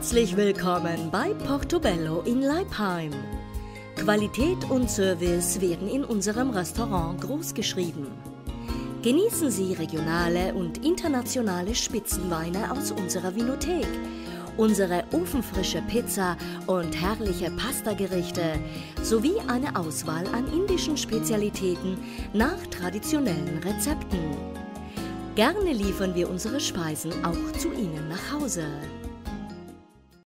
Herzlich willkommen bei Portobello in Leipheim. Qualität und Service werden in unserem Restaurant großgeschrieben. Genießen Sie regionale und internationale Spitzenweine aus unserer Vinothek, unsere ofenfrische Pizza und herrliche Pastagerichte sowie eine Auswahl an indischen Spezialitäten nach traditionellen Rezepten. Gerne liefern wir unsere Speisen auch zu Ihnen nach Hause.